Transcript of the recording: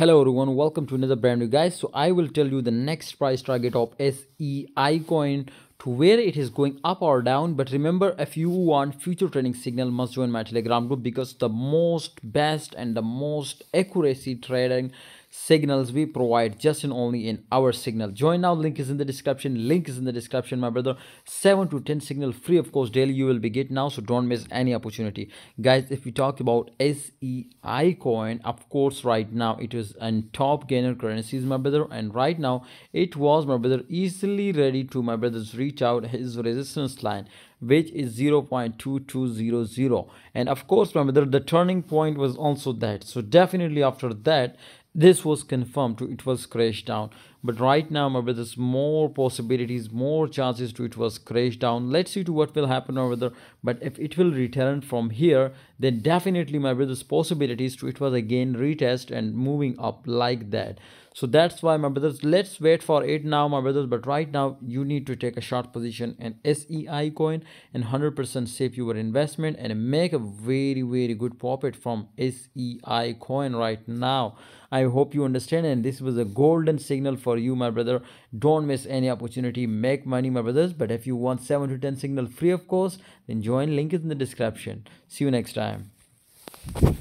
Hello everyone, welcome to another brand new guys. So I will tell you the next price target of SEI coin to where it is going up or down. But remember, if you want future trading signal, must join my Telegram group, because the most best and the most accuracy trading signals we provide just and only in our signal. Join now, link is in the description, my brother. 7 to 10 signal free, of course, daily you will be get now, so don't miss any opportunity guys. If we talk about SEI coin, of course right now it is in top gainer currencies, my brother, and right now it was, my brother, easily ready to, my brother's, reach out his resistance line, which is 0.2200, and of course, my brother, the turning point was also that. So definitely after that this was confirmed to it was crashed down. But right now, my brother, there's more possibilities, more chances to it was crashed down. Let's see to what will happen over there. But if it will return from here, then definitely, my brother's, possibilities to it was again retest and moving up like that. So that's why, my brothers, let's wait for it now, my brothers. But right now you need to take a short position in SEI coin and 100% save your investment and make a very, very good profit from SEI coin right now. I hope you understand, and this was a golden signal for you, my brother. Don't miss any opportunity, make money, my brothers. But if you want 7 to 10 signal free, of course, then join, link is in the description. See you next time.